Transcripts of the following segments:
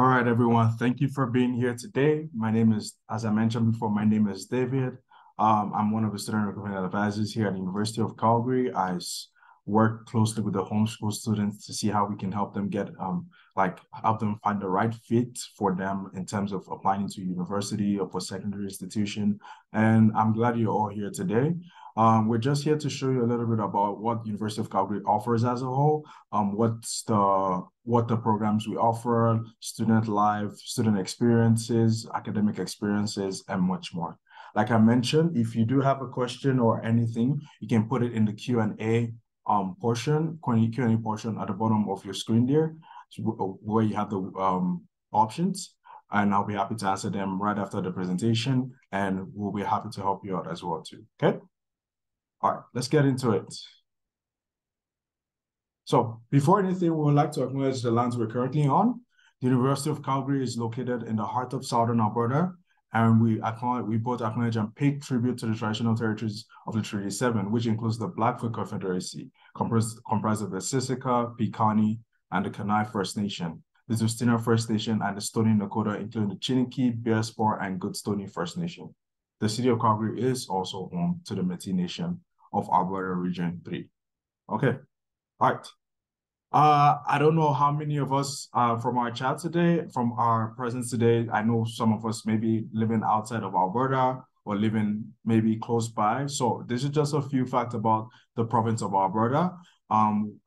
All right, everyone. Thank you for being here today. My name is, as I mentioned before, my name is David. I'm one of the student recruitment advisors here at the University of Calgary. I work closely with the homeschool students to see how we can help them get, help them find the right fit for them in terms of applying to university or for secondary institution. And I'm glad you're all here today. We're just here to show you a little bit about what University of Calgary offers as a whole, what the programs we offer, student life, student experiences, academic experiences, and much more. Like I mentioned, if you do have a question or anything, you can put it in the Q&A portion at the bottom of your screen there, where you have the options, and I'll be happy to answer them right after the presentation, and we'll be happy to help you out as well too, okay? All right, let's get into it. So before anything, we would like to acknowledge the lands we're currently on. The University of Calgary is located in the heart of Southern Alberta, and we both acknowledge and pay tribute to the traditional territories of the Treaty 7, which includes the Blackfoot Confederacy, comprised of the Siksika, Piikani, and the Kanai First Nation, the Tsuut'ina First Nation, and the Stony Nakoda, including the Chiniki, Beersport, and Goodstoney First Nation. The city of Calgary is also home to the Métis Nation of Alberta Region 3. Okay, all right. I don't know how many of us from our chat today, from our presence today, I know some of us maybe living outside of Alberta or living maybe close by. So this is just a few facts about the province of Alberta.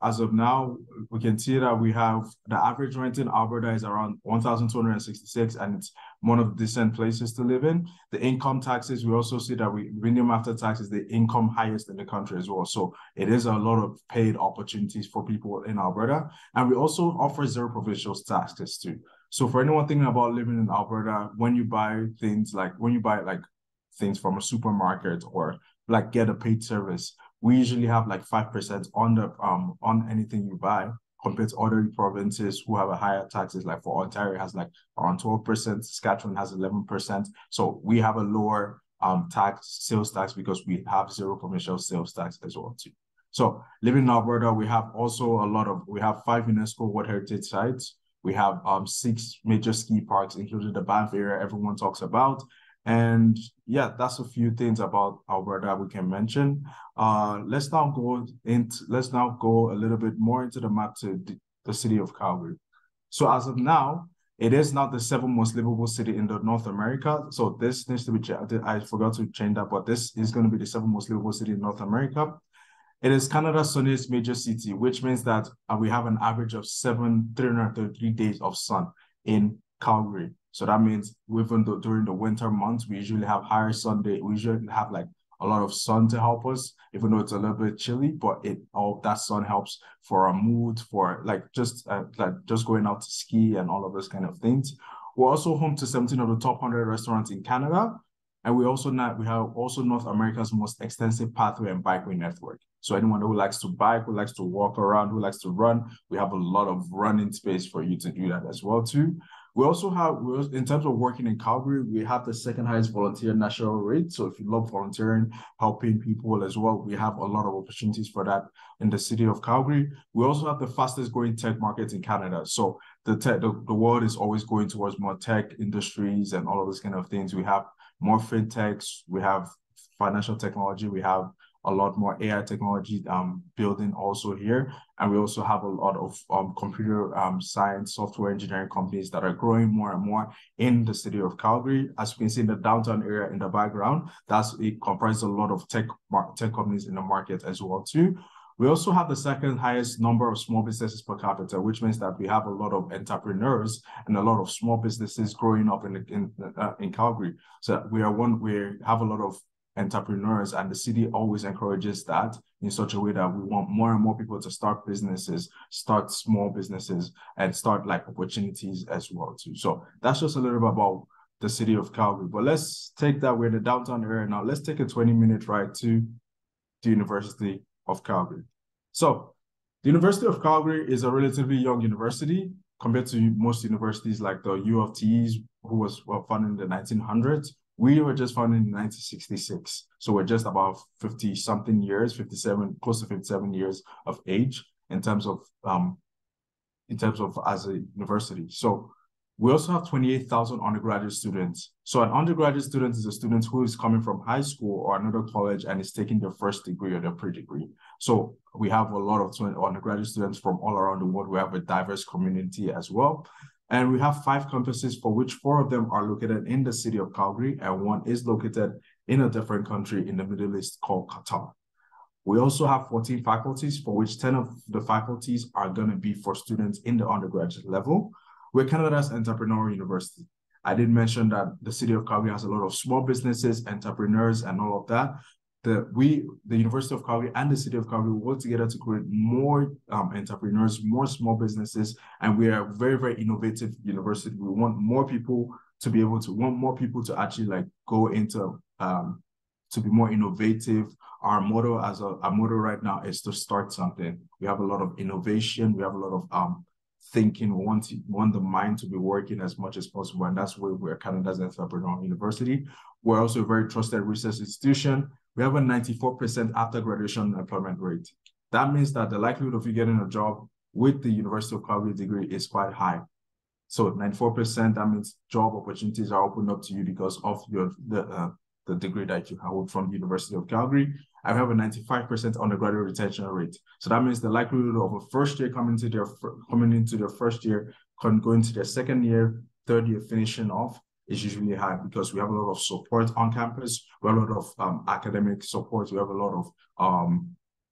As of now, we can see that we have the average rent in Alberta is around $1,266, and it's one of the decent places to live in. The income taxes, we also see that we minimum after tax is the income highest in the country as well. So it is a lot of paid opportunities for people in Alberta. And we also offer zero provincial taxes too. So for anyone thinking about living in Alberta, when you buy things like things from a supermarket or like get a paid service, we usually have like 5% on the on anything you buy compared to other provinces who have a higher taxes. Like for Ontario has like around 12%, Saskatchewan has 11%. So we have a lower sales tax because we have zero provincial sales tax as well too. So living in Alberta, we have also a lot of, we have 5 UNESCO World Heritage Sites. We have 6 major ski parks, including the Banff area everyone talks about. And yeah, that's a few things about Alberta we can mention. Let's now go a little bit more into the map to the city of Calgary. So as of now, it is not the 7th most livable city in the North America. So this needs to be checked. I forgot to change that, but this is going to be the 7th most livable city in North America. It is Canada's sunniest major city, which means that we have an average of 333 days of sun in Calgary. So that means even though during the winter months, we usually have higher sun day. We usually have like a lot of sun to help us, even though it's a little bit chilly, but all that sun helps for our mood, for just going out to ski and all of those kind of things. We're also home to 17 of the top 100 restaurants in Canada. And we have also North America's most extensive pathway and bikeway network. So anyone who likes to bike, who likes to walk around, who likes to run, we have a lot of running space for you to do that as well too. We also have, in terms of working in Calgary, we have the 2nd highest volunteer national rate. So if you love volunteering, helping people as well, we have a lot of opportunities for that in the city of Calgary. We also have the fastest growing tech markets in Canada. So the world is always going towards more tech industries and all of those kind of things. We have more fintechs, we have financial technology, we have a lot more AI technology building also here. And we also have a lot of computer science, software engineering companies that are growing more and more in the city of Calgary. As you can see in the downtown area in the background, it comprises a lot of tech companies in the market as well too. We also have the 2nd highest number of small businesses per capita, which means that we have a lot of entrepreneurs and a lot of small businesses growing up in Calgary. So we have a lot of entrepreneurs, and the city always encourages that in such a way that we want more and more people to start businesses, start small businesses, and start like opportunities as well too. So that's just a little bit about the city of Calgary. But let's take that, we're in the downtown area now. Let's take a 20-minute ride to the University of Calgary. So the University of Calgary is a relatively young university compared to most universities like the U of T's, who was founded in the 1900s. We were just founded in 1966, so we're just about 50-something years, 57, close to 57 years of age in terms of as a university. So We also have 28,000 undergraduate students. So an undergraduate student is a student who is coming from high school or another college and is taking their first degree or their pre-degree. So we have a lot of undergraduate students from all around the world. We have a diverse community as well. And we have 5 campuses, for which 4 of them are located in the city of Calgary and 1 is located in a different country in the Middle East called Qatar. We also have 14 faculties, for which 10 of the faculties are going to be for students in the undergraduate level. We're Canada's entrepreneurial university. I did mention that the city of Calgary has a lot of small businesses, entrepreneurs, and all of that. The University of Calgary and the city of Calgary work together to create more entrepreneurs, more small businesses, and we are a very, very innovative university. We want more people to be able to, actually like go into, to be more innovative. Our motto right now is to start something. We have a lot of innovation. We have a lot of thinking. We want the mind to be working as much as possible, and that's why we're Canada's entrepreneurial university. We're also a very trusted research institution. We have a 94% after graduation employment rate. That means that the likelihood of you getting a job with the University of Calgary degree is quite high. So 94%, that means job opportunities are opened up to you because of the degree that you hold from the University of Calgary. I have a 95% undergraduate retention rate. So that means the likelihood of a first year coming into their first year, going to their second year, third year, finishing off, is usually high because we have a lot of support on campus. We have a lot of academic support. We have a lot of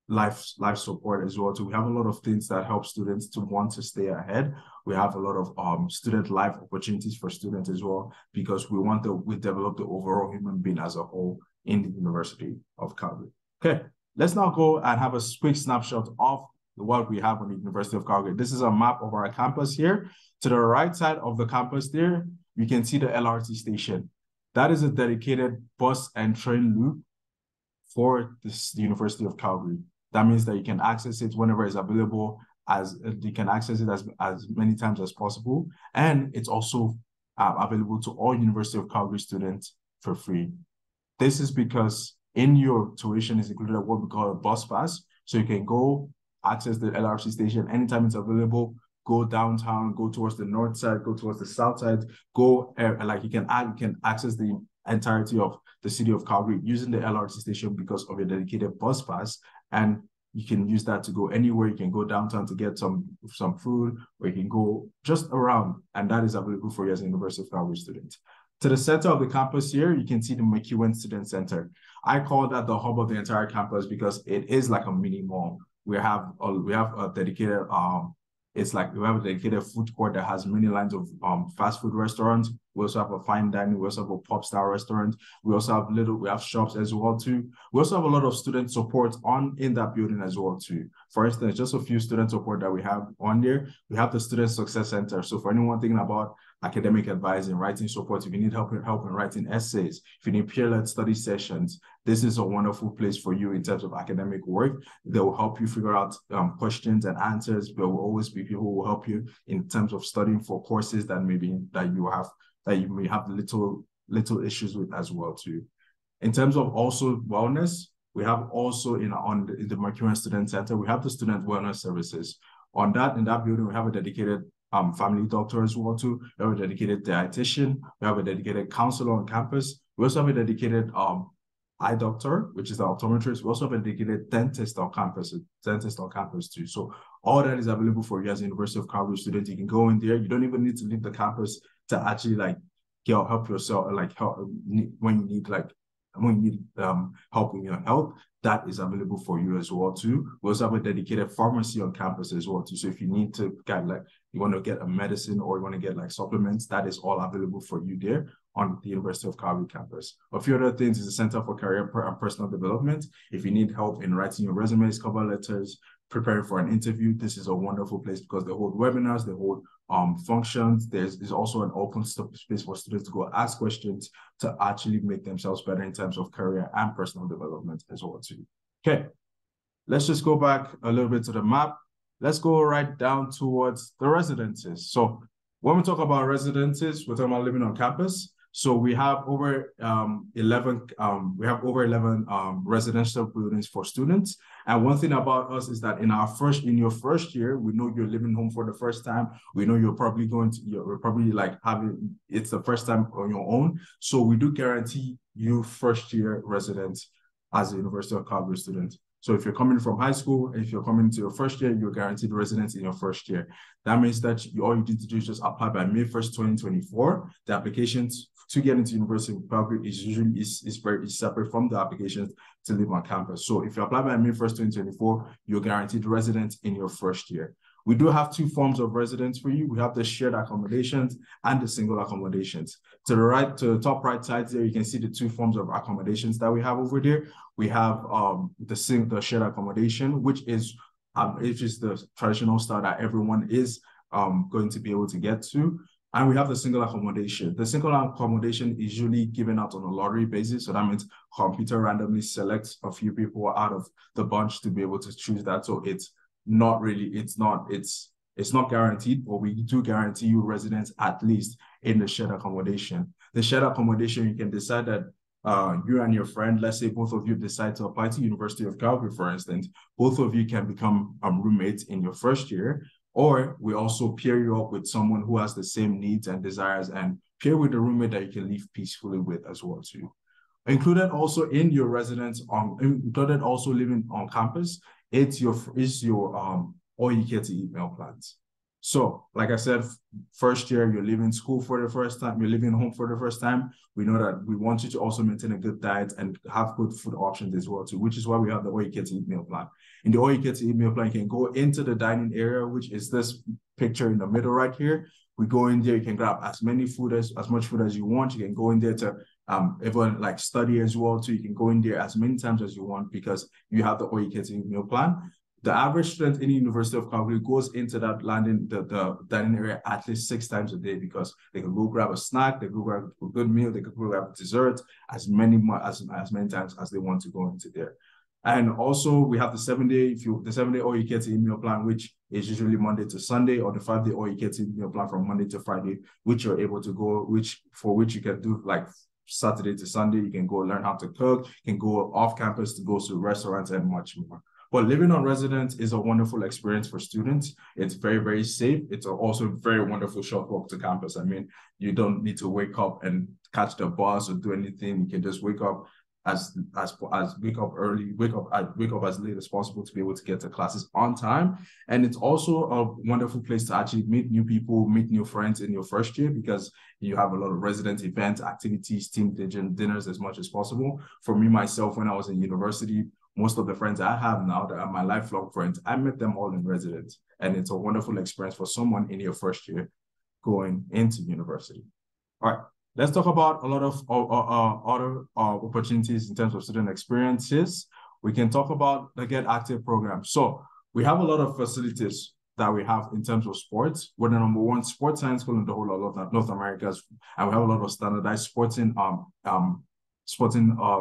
life support as well. So we have a lot of things that help students to want to stay ahead. We have a lot of student life opportunities for students as well, because we develop the overall human being as a whole in the University of Calgary. Okay, let's now go and have a quick snapshot of what we have on the University of Calgary. This is a map of our campus here. To the right side of the campus there, you can see the LRT station. That is a dedicated bus and train loop for this University of Calgary. That means that you can access it whenever it's available, as many times as possible. And it's also available to all University of Calgary students for free. This is because in your tuition is included what we call a bus pass. So you can go access the LRT station anytime it's available, go downtown, go towards the north side, go towards the south side, go like you can access the entirety of the city of Calgary using the LRT station because of your dedicated bus pass. And you can use that to go anywhere. You can go downtown to get some food, or you can go just around, and that is available for you as a University of Calgary student. To the center of the campus here, you can see the McEwan Student Center. I call that the hub of the entire campus because it is like a mini mall. We have a dedicated food court that has many lines of fast food restaurants. We also have a fine dining. We also have a pop star restaurant. We also have we have shops as well too. We also have a lot of student support in that building as well too. For instance, just a few student support that we have on there. We have the Student Success Center. So for anyone thinking about academic advice and writing support, if you need help in writing essays, if you need peer-led study sessions, this is a wonderful place for you in terms of academic work. They will help you figure out questions and answers. There will always be people who will help you in terms of studying for courses that you may have little issues with as well too. In terms of also wellness, we have also in the McEwan Student Center, we have the Student Wellness Services. In that building, we have a dedicated family doctor as well too. We have a dedicated dietitian. We have a dedicated counselor on campus. We also have a dedicated eye doctor, which is the optometrist. We also have a dedicated dentist on campus too. So all that is available for you as a University of Calgary student. You can go in there. You don't even need to leave the campus to actually help yourself, when you need help with your health, that is available for you as well too. We also have a dedicated pharmacy on campus as well too. So if you need to you want to get a medicine or you want to get supplements, that is all available for you there on the University of Calgary campus. A few other things is the Center for Career and Personal Development. If you need help in writing your resumes, cover letters, preparing for an interview, this is a wonderful place because they hold webinars, they hold functions. There's also an open space for students to go ask questions to actually make themselves better in terms of career and personal development as well too. Okay, let's just go back a little bit to the map. Let's go right down towards the residences. So when we talk about residences, we're talking about living on campus. So we have over 11 residential buildings for students. And one thing about us is that in your first year, we know you're living home for the first time. We know it's the first time on your own. So we do guarantee you first year residence as a University of Calgary student. So if you're coming from high school, if you're coming to your first year, you're guaranteed residence in your first year. That means that all you need to do is just apply by May 1st, 2024. The applications to get into University of Calgary is separate from the applications to live on campus. So if you apply by May 1st, 2024, you're guaranteed residence in your first year. We do have two forms of residence for you. We have the shared accommodations and the single accommodations. To the top right side there, you can see the two forms of accommodations that we have over there. We have the shared accommodation, which is the traditional style that everyone is going to be able to get to. And we have the single accommodation. The single accommodation is usually given out on a lottery basis. So that means computer randomly selects a few people out of the bunch to be able to choose that. So it's not guaranteed, but we do guarantee you residence at least in the shared accommodation. The shared accommodation, you can decide that you and your friend, let's say both of you decide to apply to University of Calgary, for instance, both of you can become roommates in your first year, or we also pair you up with someone who has the same needs and desires and pair with a roommate that you can live peacefully with as well too. Included also in your residence, included also living on campus, it's your all-you-can-eat email plans. So, like I said, first year, you're leaving school for the first time, you're leaving home for the first time. We know that we want you to also maintain a good diet and have good food options as well too, which is why we have the all-you-can-eat meal plan. In the all-you-can-eat meal plan, you can go into the dining area, which is this picture in the middle right here. We go in there, you can grab as much food as you want. You can go in there to everyone like study as well too. You can go in there as many times as you want because you have the all-you-can-eat meal plan. The average student in the University of Calgary goes into that the dining area at least 6 times a day because they can go grab a snack, they go grab a good meal, they can go grab dessert as many times as they want to go into there. And also we have the 7-day all-you-can-eat meal plan, which is usually Monday to Sunday, or the 5-day all-you-can-eat meal plan from Monday to Friday, which you're able to go, which you can do like Saturday to Sunday. You can go learn how to cook, you can go off campus to go to restaurants and much more. But living on residence is a wonderful experience for students. It's very, very safe. It's also a very wonderful short walk to campus. I mean, you don't need to wake up and catch the bus or do anything. You can just wake up as late as possible to be able to get to classes on time. And it's also a wonderful place to actually meet new people, meet new friends in your first year, because you have a lot of resident events, activities, team dinners as much as possible. For me, myself, when I was in university, most of the friends I have now that are my lifelong friends, I met them all in residence. And it's a wonderful experience for someone in your first year going into university. All right, let's talk about a lot of other opportunities in terms of student experiences. We can talk about the Get Active program. So we have a lot of facilities that we have in terms of sports. We're the #1 sports science school in the whole of North America. And we have a lot of standardized sporting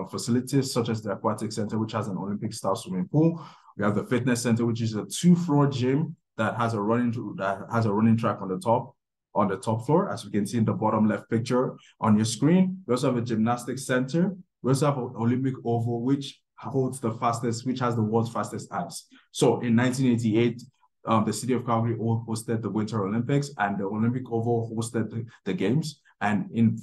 facilities, such as the Aquatic Center, which has an Olympic-style swimming pool. We have the Fitness Center, which is a 2-floor gym that has a running track on the top floor, as you can see in the bottom left picture on your screen. We also have a Gymnastics Center. We also have an Olympic Oval, which has the world's fastest ice. So in 1988, the city of Calgary hosted the Winter Olympics, and the Olympic Oval hosted the games. And in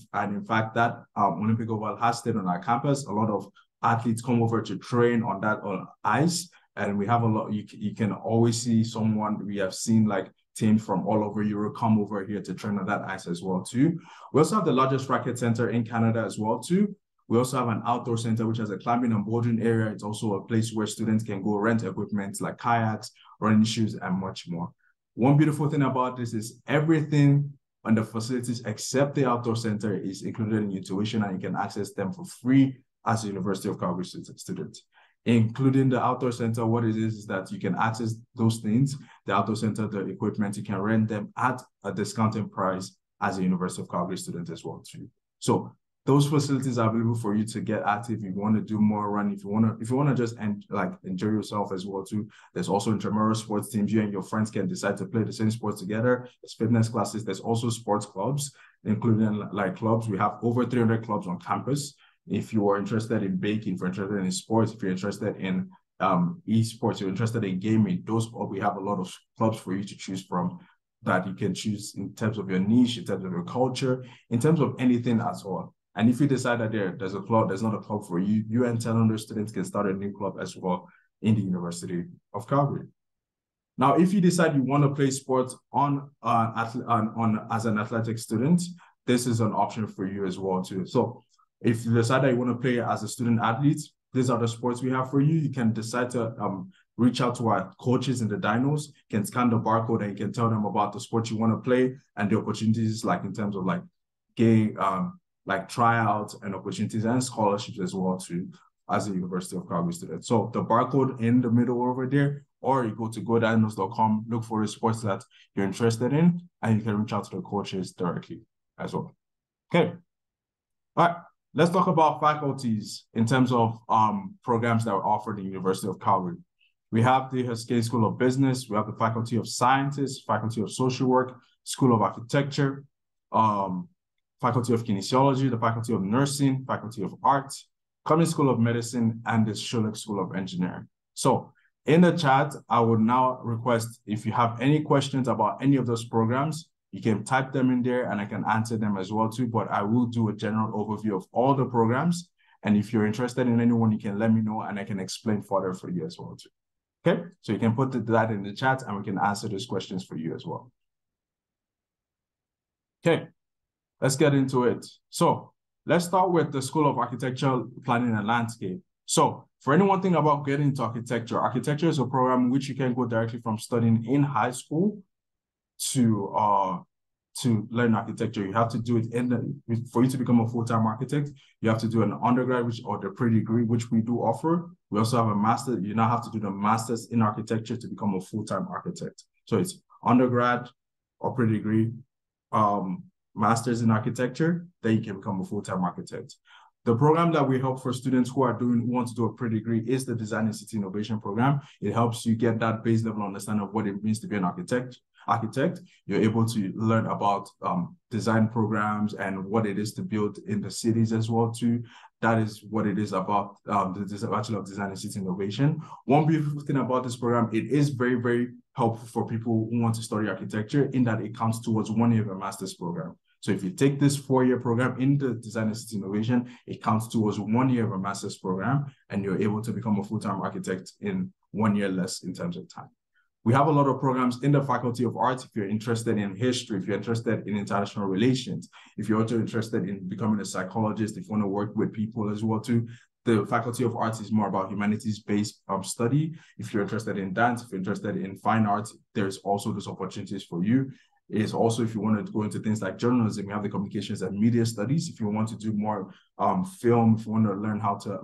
fact, that Olympic Oval has stayed on our campus. A lot of athletes come over to train on that ice, and we have a lot. You can always see someone. We have seen like teams from all over Europe come over here to train on that ice as well too. We also have the largest racket center in Canada as well too. We also have an outdoor center, which has a climbing and bouldering area. It's also a place where students can go rent equipment like kayaks, running shoes, and much more. One beautiful thing about this is everything on the facilities except the outdoor center is included in your tuition, and you can access them for free as a University of Calgary student. Including the outdoor center, what it is that you can access those things, the outdoor center, the equipment, you can rent them at a discounted price as a University of Calgary student as well too. So those facilities are available for you to get active. If you want to do more run, if you want to just enjoy yourself as well too. There's also intramural sports teams. You and your friends can decide to play the same sports together. There's fitness classes. There's also sports clubs, including clubs. We have over 300 clubs on campus. If you are interested in baking, if you're interested in sports, if you're interested in esports, you're interested in gaming, we have a lot of clubs for you to choose from that you can choose in terms of your niche, in terms of your culture, in terms of anything at all. And if you decide that there's a club, there's not a club for you, you and 1,000 students can start a new club as well in the University of Calgary. Now, if you decide you want to play sports as an athletic student, this is an option for you as well too. So if you decide that you want to play as a student athlete, these are the sports we have for you. You can decide to reach out to our coaches in the dinos, can scan the barcode, and you can tell them about the sport you want to play and the opportunities in terms of tryouts and opportunities and scholarships as well too as a University of Calgary student. So the barcode in the middle over there, or you go to godinos.com, look for the sports that you're interested in, and you can reach out to the coaches directly as well. Okay. All right. Let's talk about faculties in terms of programs that are offered in the University of Calgary. We have the Haskayne School of Business. We have the Faculty of Sciences, Faculty of Social Work, School of Architecture, Faculty of Kinesiology, the Faculty of Nursing, Faculty of Arts, Cumming School of Medicine, and the Schulich School of Engineering. So in the chat, I would now request, if you have any questions about any of those programs, you can type them in there and I can answer them as well too, but I will do a general overview of all the programs. And if you're interested in anyone, you can let me know and I can explain further for you as well too. Okay, so you can put that in the chat and we can answer those questions for you as well. Okay. Let's get into it. So let's start with the School of Architecture, Planning and Landscape. So for anyone thinking about getting into architecture is a program in which you can go directly from studying in high school to learn architecture. You have to do it for you to become a full-time architect. You have to do an undergrad, or the pre-degree, which we do offer. We also have a master. You now have to do the master's in architecture to become a full-time architect. So it's undergrad or pre-degree, master's in architecture, then you can become a full-time architect. The program that we help for students who want to do a pre-degree is the Design and City Innovation Program. It helps you get that base level understanding of what it means to be an architect. You're able to learn about design programs and what it is to build in the cities as well too. That is what it is about the Bachelor of Design and City Innovation. One beautiful thing about this program, it is very, very helpful for people who want to study architecture in that it counts towards 1 year of a master's program. So if you take this 4-year program in the Design and City Innovation, it counts towards 1 year of a master's program, and you're able to become a full-time architect in 1 year less in terms of time. We have a lot of programs in the Faculty of Arts if you're interested in history, if you're interested in international relations, if you're also interested in becoming a psychologist, if you want to work with people as well too. The Faculty of Arts is more about humanities-based study. If you're interested in dance, if you're interested in fine arts, there's also those opportunities for you. Is also if you want to go into things like journalism, you have the communications and media studies. If you want to do more film, if you want to learn how to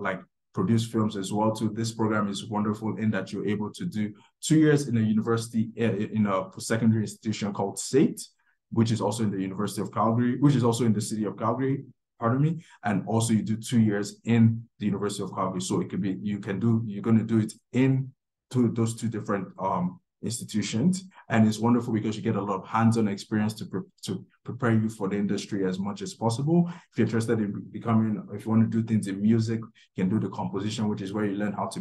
produce films as well too, this program is wonderful in that you're able to do 2 years in a university, in a secondary institution called SAIT, which is also in the University of Calgary, which is also in the city of Calgary, pardon me. And also you do 2 years in the University of Calgary. So it could be, you're going to do it in those two different institutions, and it's wonderful because you get a lot of hands-on experience to prepare you for the industry as much as possible. If you're interested in if you want to do things in music, you can do the composition, which is where you learn how to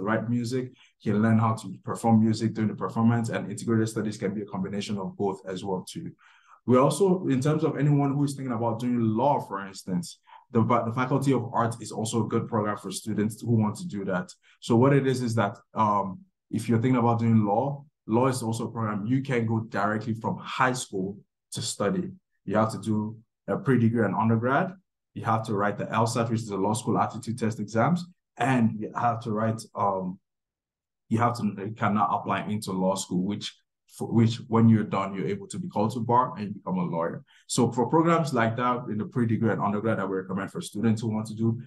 write music. You can learn how to perform music during the performance, and integrated studies can be a combination of both as well too. We also, in terms of anyone who is thinking about doing law, for instance, the Faculty of Arts is also a good program for students who want to do that. So what it is that if you're thinking about doing law is also a program you can go directly from high school to study. You have to do a pre-degree and undergrad. You have to write the LSAT, which is the law school aptitude test exams, and you have to write. You cannot apply into law school, which when you're done, you're able to be called to bar and become a lawyer. So for programs like that in the pre-degree and undergrad that we recommend for students who want to do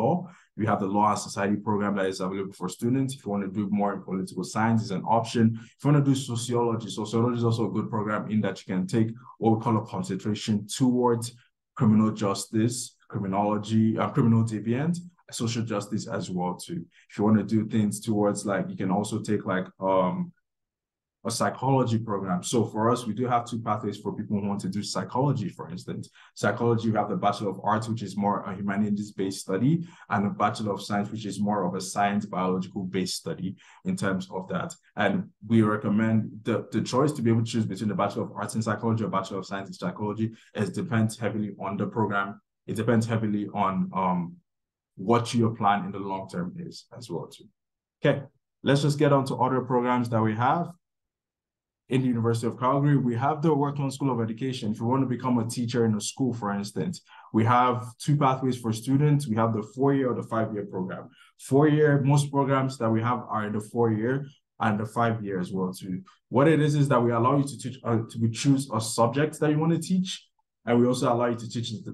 law, we have the Law and Society program that is available for students. If you want to do more in political science, is an option. If you want to do sociology, sociology is also a good program in that you can take what we call a concentration towards criminal justice, criminology, criminal deviant, social justice as well too. If you want to do things towards like, you can also take like a psychology program. So for us, we do have two pathways for people who want to do psychology, for instance. Psychology, we have the Bachelor of Arts, which is more a humanities-based study, and a Bachelor of Science, which is more of a science biological-based study in terms of that. And we recommend the choice to be able to choose between the Bachelor of Arts in Psychology or Bachelor of Science in Psychology. It depends heavily on the program. It depends heavily on what your plan in the long term is as well too. Okay, let's just get on to other programs that we have. In the University of Calgary, we have the Werklund School of Education. If you want to become a teacher in a school, for instance, we have two pathways for students. We have the 4-year or the 5-year program. 4-year, most programs that we have are in the 4-year and the 5-year as well too. What it is that we allow you to teach, to choose a subject that you want to teach, and we also allow you to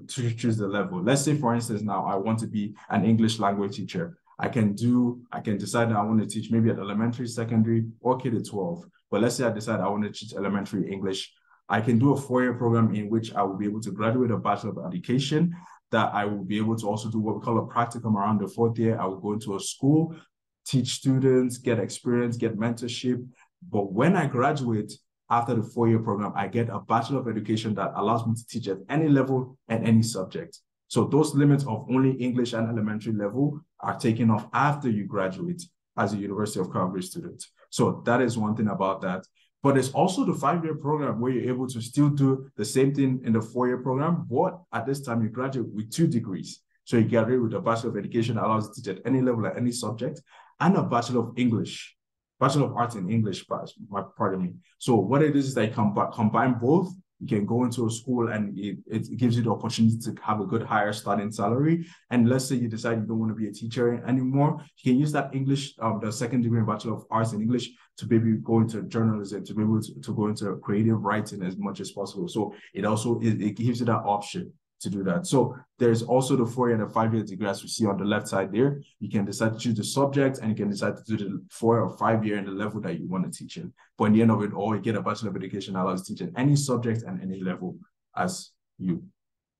choose the level. Let's say, for instance, now I want to be an English language teacher. I can decide that I want to teach maybe at elementary, secondary, or K-12. But let's say I decide I want to teach elementary English. I can do a 4-year program in which I will be able to graduate a Bachelor of Education, that I will be able to also do what we call a practicum around the 4th year. I will go into a school, teach students, get experience, get mentorship. But when I graduate, after the 4-year program, I get a Bachelor of Education that allows me to teach at any level and any subject. So those limits of only English and elementary level are taken off after you graduate as a University of Calgary student. So that is one thing about that. But there's also the 5-year program where you're able to still do the same thing in the 4-year program, but at this time you graduate with 2 degrees. So you graduate with a Bachelor of Education that allows you to teach at any level, at any subject, and a Bachelor of English. Bachelor of Arts in English, pardon me. So what it is that you combine both. You can go into a school and it gives you the opportunity to have a good higher starting salary. And let's say you decide you don't want to be a teacher anymore. You can use that English, the second degree in Bachelor of Arts in English, to maybe go into journalism, to be able to go into creative writing as much as possible. So it also, it gives you that option to do that. So there's also the 4-year and the 5-year degree, as we see on the left side there. You can decide to choose the subject, and you can decide to do the 4- or 5-year and the level that you want to teach in. But in the end of it all, you get a Bachelor of Education that allows you to teach in any subject and any level as you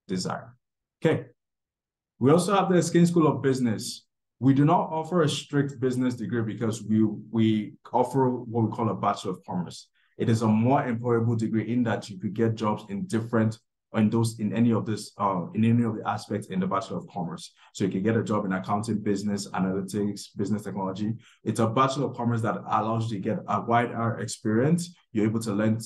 desire. Okay. We also have the Haskayne School of Business. We do not offer a strict business degree because we offer what we call a Bachelor of Commerce. It is a more employable degree in that you could get jobs in different in any of the aspects in the Bachelor of Commerce. So you can get a job in accounting, business analytics, business technology. It's a Bachelor of Commerce that allows you to get a wider experience. You're able to learn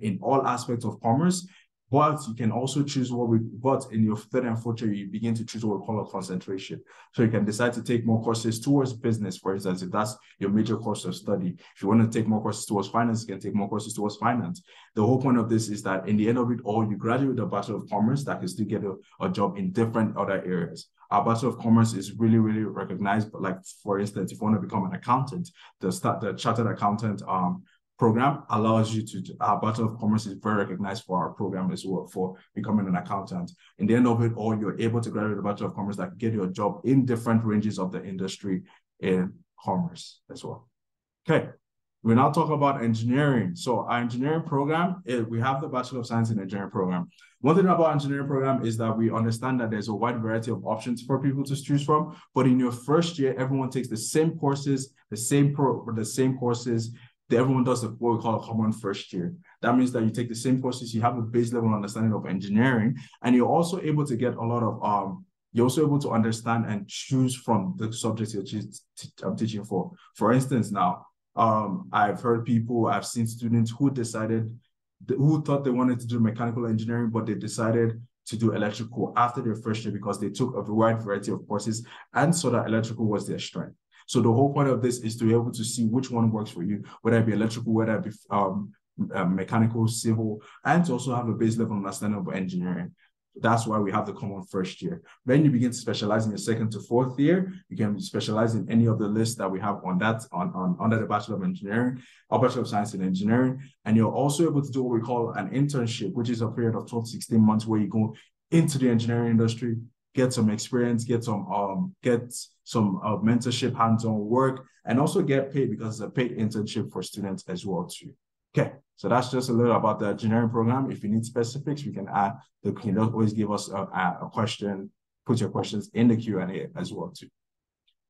in all aspects of commerce, but you can also choose but in your 3rd and 4th year, you begin to choose what we call a concentration. So you can decide to take more courses towards business, for instance, if that's your major course of study. If you want to take more courses towards finance, you can take more courses towards finance. The whole point of this is that in the end of it all, you graduate with a Bachelor of Commerce that can still get a job in different other areas. Our Bachelor of Commerce is really, really recognized. But like, for instance, if you want to become an accountant, the Chartered Accountant program allows you to, our Bachelor of Commerce is very recognized for our program as well for becoming an accountant. In the end of it all, you're able to graduate a Bachelor of Commerce that can get you a job in different ranges of the industry in commerce as well. Okay, we now talk about engineering. So our engineering program, we have the Bachelor of Science in Engineering program. One thing about engineering program is that we understand that there's a wide variety of options for people to choose from, but in your 1st year, everyone takes the same courses, everyone does what we call a common 1st year. That means that you take the same courses, you have a base level understanding of engineering, and you're also able to get a lot of, you're also able to understand and choose from the subjects you're teaching for. For instance, now, I've seen students who thought they wanted to do mechanical engineering, but they decided to do electrical after their 1st year because they took a wide variety of courses and saw that electrical was their strength. So the whole point of this is to be able to see which one works for you, whether it be electrical, whether it be mechanical, civil, and to also have a base level understanding of engineering. That's why we have the common 1st year. Then you begin to specialize in your 2nd to 4th year. You can specialize in any of the lists that we have under the Bachelor of Engineering or Bachelor of Science in Engineering. And you're also able to do what we call an internship, which is a period of 12 to 16 months where you go into the engineering industry, get some experience, get some mentorship, hands-on work, and also get paid because it's a paid internship for students as well too. Okay, So that's just a little about the engineering program. If you need specifics, we can add, you can always give us a question, put your questions in the Q&A as well too.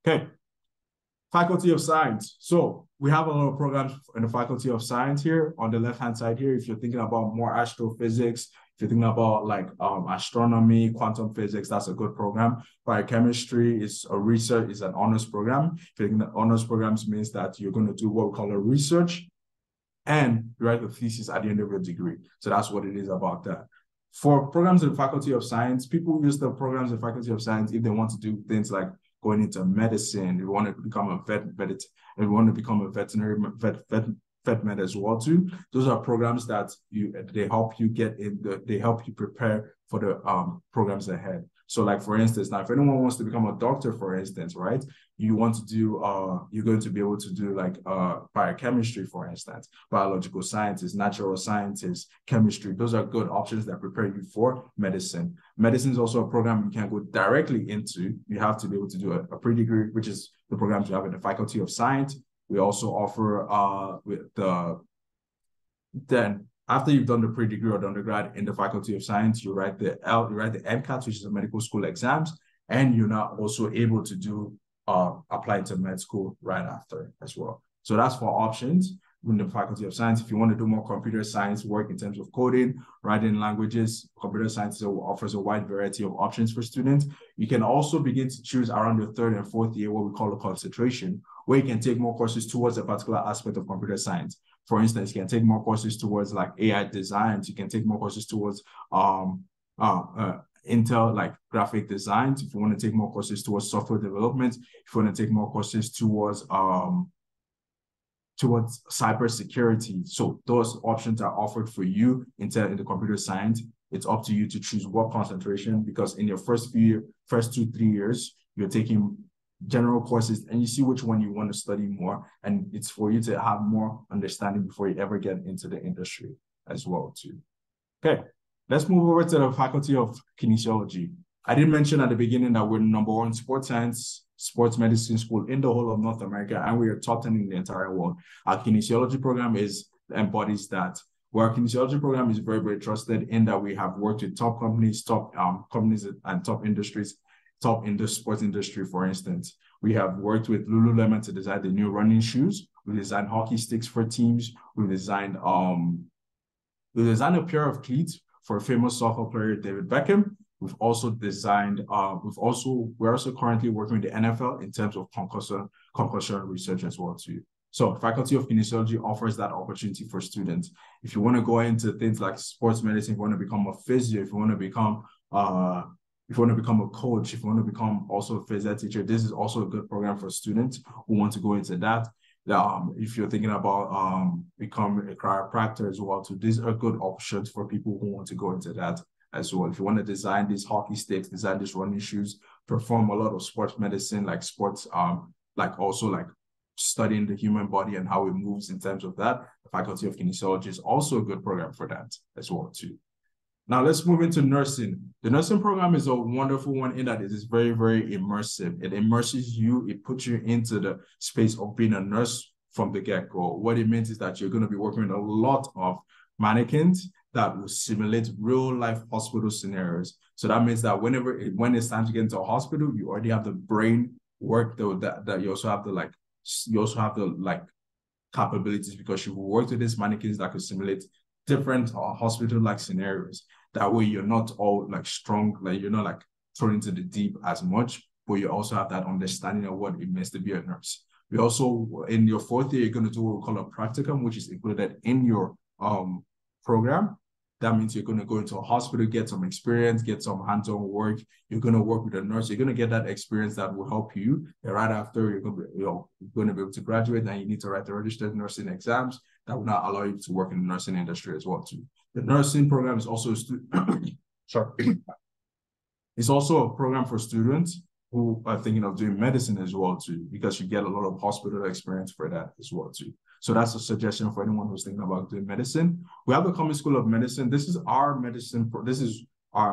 Okay, Faculty of Science. So we have a lot of programs in the Faculty of Science here on the left-hand side here. If you're thinking about more astrophysics, if you're thinking about like astronomy, quantum physics, that's a good program. Biochemistry is a research, is an honors program. If you're thinking honors programs means that you're going to do what we call a research and write a thesis at the end of your degree. So that's what it is about that. For programs in the Faculty of Science, people use the programs in the Faculty of Science if they want to do things like going into medicine, if you want to become a veterinary vet med as well too. Those are programs that they help you get in, they help you prepare for the programs ahead. So like for instance, now if anyone wants to become a doctor, for instance, right? You want to do, you're going to be able to do like biochemistry, for instance, biological sciences, natural sciences, chemistry. Those are good options that prepare you for medicine. Medicine is also a program you can go directly into. You have to be able to do a pre-degree, which is the programs you have in the Faculty of Science. We also offer then after you've done the pre-degree or the undergrad in the Faculty of Science, you write the MCAT, which is the medical school exams, and you're now also able to do apply to med school right after as well. So that's for options in the Faculty of Science. If you want to do more computer science work in terms of coding, writing languages, computer science offers a wide variety of options for students. You can also begin to choose around the third and fourth year what we call a concentration, where you can take more courses towards a particular aspect of computer science. For instance, you can take more courses towards like AI designs. You can take more courses towards Intel, like graphic designs. If you want to take more courses towards software development, if you want to take more courses towards cybersecurity. So those options are offered for you in the computer science. It's up to you to choose what concentration, because in your first two, 3 years, you're taking general courses and you see which one you want to study more, and it's for you to have more understanding before you ever get into the industry as well too. Okay, let's move over to the Faculty of Kinesiology. I did mention at the beginning that we're #1 sports science, sports medicine school in the whole of North America, and we are top 10 in the entire world. Our kinesiology program embodies that. Well, our kinesiology program is very, very trusted in that we have worked with top companies, and top industries, top in the sports industry, for instance. We have worked with Lululemon to design the new running shoes. We designed hockey sticks for teams. We designed a pair of cleats for famous soccer player David Beckham. We've also designed, we're also currently working with the NFL in terms of concussion research as well too. So Faculty of Kinesiology offers that opportunity for students. If you want to go into things like sports medicine, if you want to become a physio, if you want to become a coach, if you want to become also a phys ed teacher, this is also a good program for students who want to go into that. If you're thinking about becoming a chiropractor as well too, these are good options for people who want to go into that as well. If you want to design these hockey sticks, design these running shoes, perform a lot of sports medicine, like sports, also studying the human body and how it moves in terms of that, the Faculty of Kinesiology is also a good program for that as well too. Now let's move into nursing. The nursing program is a wonderful one in that it is very, very immersive. It immerses you, it puts you into the space of being a nurse from the get-go. What it means is that you're going to be working with a lot of mannequins that will simulate real-life hospital scenarios. So that means that when it's time to get into a hospital, you already have the brain work, though, that you also have the capabilities, because you've worked with these mannequins that could simulate different hospital-like scenarios. That way you're not all you're not thrown into the deep as much, but you also have that understanding of what it means to be a nurse. We also, in your fourth year, you're going to do what we call a practicum, which is included in your program. That means you're going to go into a hospital, get some experience, get some hands-on work. You're going to work with a nurse. You're going to get that experience that will help you. And right after, you're going to be able to graduate, and you need to write the registered nursing exams that will now allow you to work in the nursing industry as well too. The nursing program is also it's also a program for students who are thinking of doing medicine as well too, because you get a lot of hospital experience for that as well too. So that's a suggestion for anyone who's thinking about doing medicine. We have the Cumming School of Medicine. This is our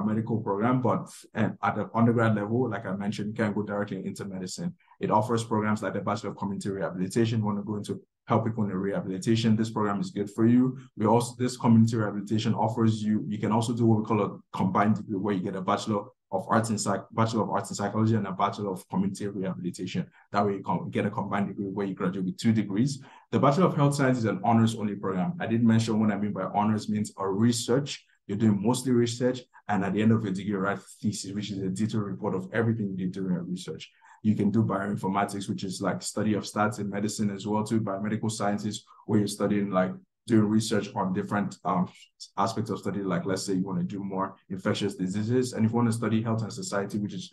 medical program, but at the undergrad level, like I mentioned, you can go directly into medicine. It offers programs like the Bachelor of Community Rehabilitation. You want to go into help people in rehabilitation. This program is good for you. We also, this community rehabilitation offers you, you can also do what we call a combined degree, where you get a Bachelor of Arts in Psychology and a Bachelor of Community Rehabilitation. That way you can get a combined degree where you graduate with 2 degrees. The Bachelor of Health Science is an honors-only program. I did mention what I mean by honors means a research. You're doing mostly research, and at the end of your degree, you write thesis, which is a detailed report of everything you did during your research. You can do bioinformatics, which is like study of stats in medicine as well, too, biomedical sciences, where you're studying like doing research on different aspects of study. Like let's say you want to do more infectious diseases, and if you want to study health and society, which is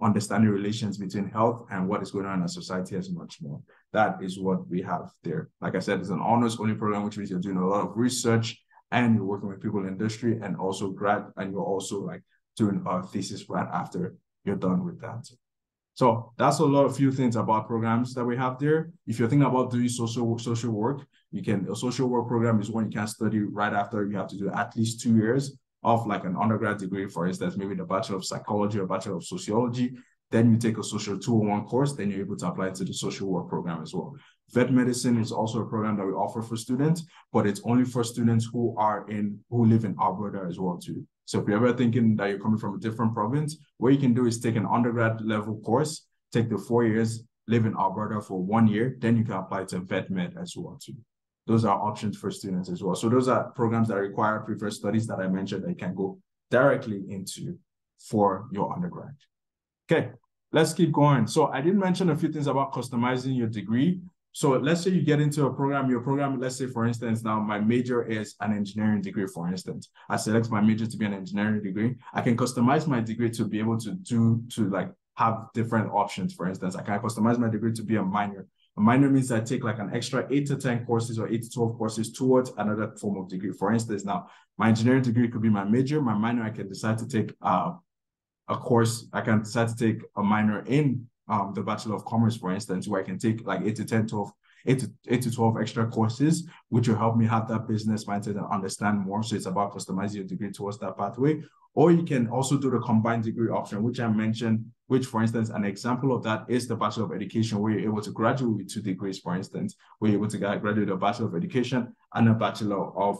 understanding relations between health and what is going on in our society, as much more. That is what we have there. Like I said, it's an honors-only program, which means you're doing a lot of research, and you're working with people in industry, and also you're also like doing a thesis right after you're done with that. So that's a few things about programs that we have there. If you're thinking about doing social work, you can, a social work program is one you can study right after. You have to do at least 2 years of like an undergrad degree, for instance, maybe the Bachelor of Psychology or Bachelor of Sociology. Then you take a social 201 course, then you're able to apply to the social work program as well. Vet medicine is also a program that we offer for students, but it's only for students who live in Alberta as well too. So if you're ever thinking that you're coming from a different province, what you can do is take an undergrad level course, take the 4 years, live in Alberta for 1 year, then you can apply to vet med as well too. Those are options for students as well. So those are programs that require preferred studies that I mentioned that you can go directly into for your undergrad. Okay, let's keep going. So I did mention a few things about customizing your degree. So let's say you get into a program, let's say, for instance, now my major is an engineering degree, for instance. I select my major to be an engineering degree. I can customize my degree to be able to have different options. For instance, I can customize my degree to be a minor. A minor means I take like an extra 8 to 10 courses or 8 to 12 courses towards another form of degree. For instance, now my engineering degree could be my major. My minor, I can decide to take a minor in the Bachelor of Commerce, for instance, where I can take like 8 to 12 extra courses, which will help me have that business mindset and understand more. So it's about customizing your degree towards that pathway. Or you can also do the combined degree option, which I mentioned, which, for instance, an example of that is the Bachelor of Education, where you're able to graduate with 2 degrees, for instance, where you're able to graduate a Bachelor of Education and a Bachelor of,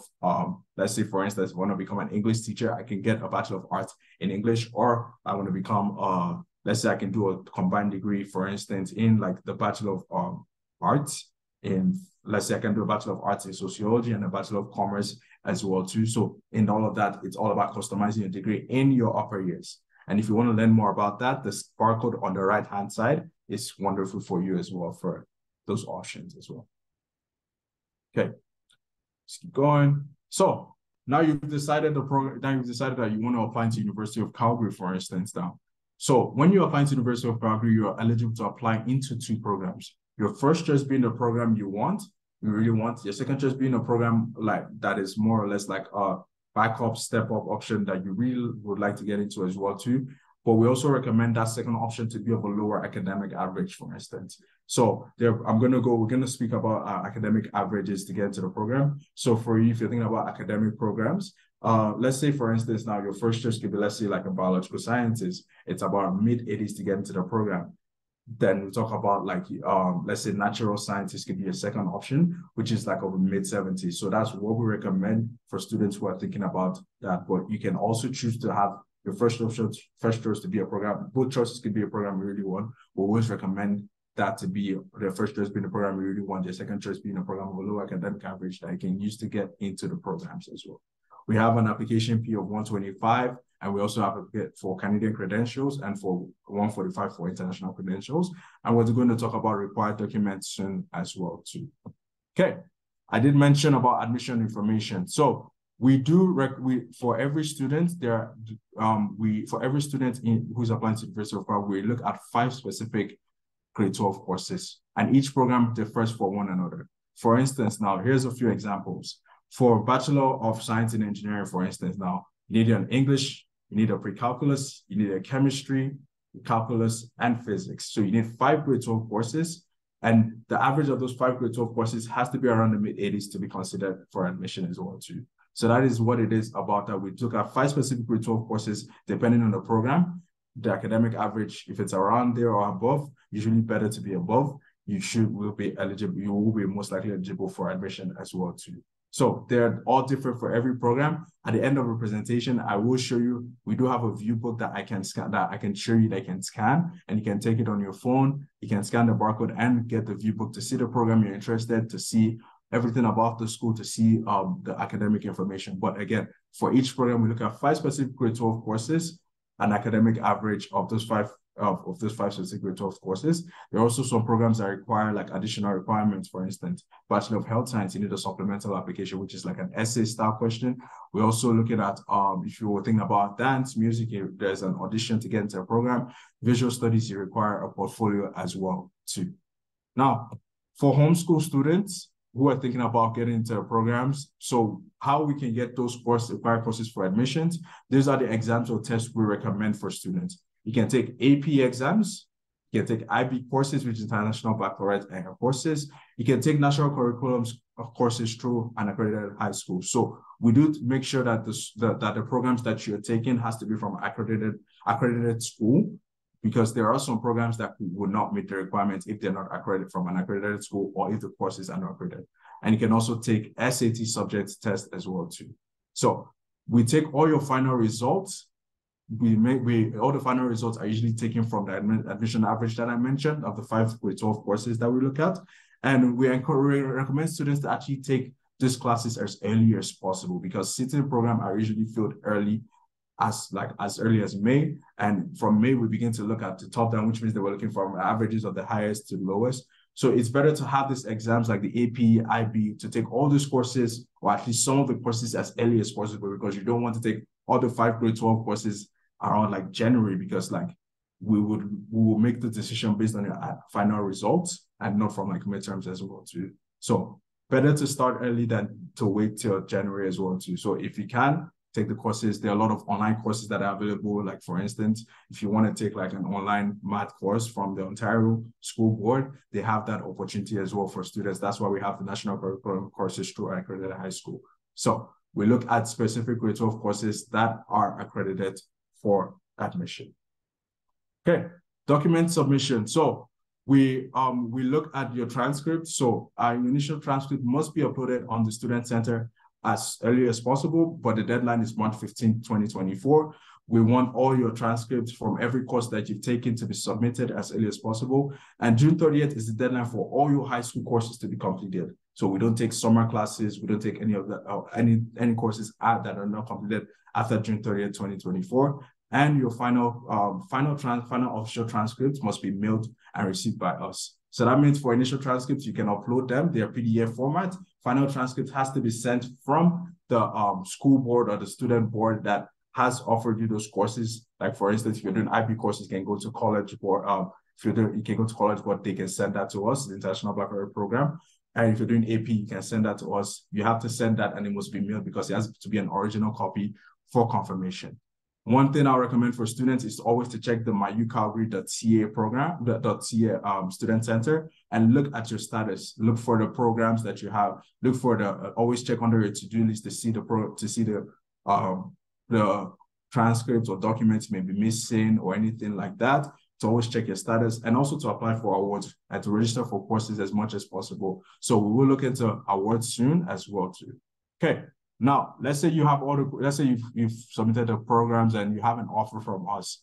let's say, for instance, I want to become an English teacher, I can get a Bachelor of Arts in English, or I want to become, let's say I can do a combined degree, for instance, in like the Bachelor of Arts in, let's say I can do a Bachelor of Arts in Sociology and a Bachelor of Commerce as well too. So in all of that, it's all about customizing your degree in your upper years. And if you want to learn more about that, the barcode on the right-hand side is wonderful for you as well for those options as well. Okay, let's keep going. So now you've decided the program. Now you've decided that you want to apply to University of Calgary, for instance. Now, so when you apply to University of Calgary, you are eligible to apply into 2 programs. Your first choice being the program you want, your second choice being a program like that is more or less like a backup, step-up option that you really would like to get into as well too. But we also recommend that second option to be of a lower academic average, for instance. So we're going to speak about academic averages to get into the program. So for you, if you're thinking about academic programs, let's say, for instance, now your first choice could be, let's say, like a biological sciences. It's about mid-80s to get into the program. Then we talk about like, let's say natural sciences could be a second option, which is like over mid-70s. So that's what we recommend for students who are thinking about that. But you can also choose to have your first choice to be a program. Both choices could be a program you really want. We always recommend that to be the first choice being a program you really want, your second choice being a program with a low academic average that you can use to get into the programs as well. We have an application fee of $125. And we also have a for Canadian credentials and for $145 for international credentials. And we're going to talk about required documents soon as well too. Okay, I did mention about admission information. So for every student who's applying to the University of Calgary, we look at 5 specific grade 12 courses, and each program differs for one another. For instance, now here's a few examples. For Bachelor of Science in Engineering, for instance, now you need an English. You need a pre-calculus, you need a chemistry, calculus, and physics. So you need 5 grade 12 courses, and the average of those 5 grade 12 courses has to be around the mid-80s to be considered for admission as well too. So that is what it is about that. We took our 5 specific grade 12 courses, depending on the program, the academic average, if it's around there or above, usually better to be above. you will be most likely eligible for admission as well too. So they're all different for every program. At the end of the presentation, I will show you, we do have a view book that I can scan, and you can take it on your phone. You can scan the barcode and get the view book to see the program you're interested, to see everything about the school, to see the academic information. But again, for each program, we look at 5 specific grade 12 courses, an academic average of those 5 specific grade 12 courses. There are also some programs that require like additional requirements. For instance, Bachelor of Health Science, you need a supplemental application, which is like an essay style question. We're also looking at, if you were thinking about dance, music, there's an audition to get into a program. Visual studies, you require a portfolio as well too. Now, for homeschool students who are thinking about getting into programs, so how we can get those required courses for admissions, these are the exams or tests we recommend for students. You can take AP exams, you can take IB courses, which is International Baccalaureate courses. You can take national curriculums courses through an accredited high school. So we do make sure that the programs that you're taking has to be from accredited school, because there are some programs that will not meet the requirements if they're not accredited from an accredited school or if the courses are not accredited. And you can also take SAT subject test as well too. So we take all your final results. All the final results are usually taken from the admission average that I mentioned of the 5 grade 12 courses that we look at. And we recommend students to actually take these classes as early as possible, because sitting programs are usually filled early, as early as May. And from May, we begin to look at the top down, which means they were looking from averages of the highest to the lowest. So it's better to have these exams like the AP, IB, to take all these courses, or at least some of the courses, as early as possible, because you don't want to take all the 5 grade 12 courses around like January, because like we will make the decision based on your final results and not from like midterms as well too. So better to start early than to wait till January as well too. So if you can take the courses, there are a lot of online courses that are available. Like for instance, if you want to take like an online math course from the Ontario School Board, they have that opportunity as well for students. That's why we have the national curriculum courses through our accredited high school. So we look at specific grade 12 courses that are accredited for admission. Okay, document submission. So we look at your transcript. So our initial transcript must be uploaded on the Student Center as early as possible, but the deadline is March 15, 2024. We want all your transcripts from every course that you've taken to be submitted as early as possible. And June 30th is the deadline for all your high school courses to be completed. So we don't take summer classes, we don't take any of that, any courses that are not completed after June 30th, 2024. And your final official transcripts must be mailed and received by us. So that means for initial transcripts, you can upload them, their PDF format. Final transcript has to be sent from the school board or the student board that has offered you those courses. Like for instance, if you're doing IB courses, you can go to College Board. You can go to College Board, they can send that to us, the International Baccalaureate Program. And if you're doing AP, you can send that to us. You have to send that and it must be mailed, because it has to be an original copy for confirmation. One thing I'll recommend for students is always to check the myucalgary.ca program, .ca student center, and look at your status. Look for the programs that you have. Look for the always check under your to-do list to see the transcripts or documents may be missing or anything like that. To always check your status, and also to apply for awards and to register for courses as much as possible. So we will look into awards soon as well too. Okay. Now, let's say you have let's say you've submitted the programs and you have an offer from us.